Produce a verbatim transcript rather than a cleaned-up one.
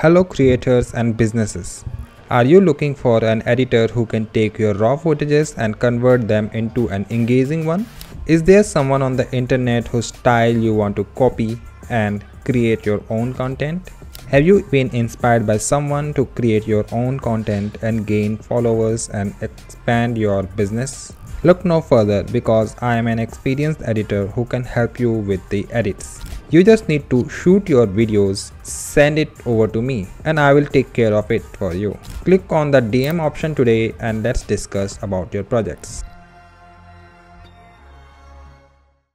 Hello creators and businesses. Are you looking for an editor who can take your raw footages and convert them into an engaging one? Is there someone on the internet whose style you want to copy and create your own content? Have you been inspired by someone to create your own content and gain followers and expand your business? Look no further, because I am an experienced editor who can help you with the edits. You just need to shoot your videos, send it over to me, and I will take care of it for you. Click on the D M option today and let's discuss about your projects.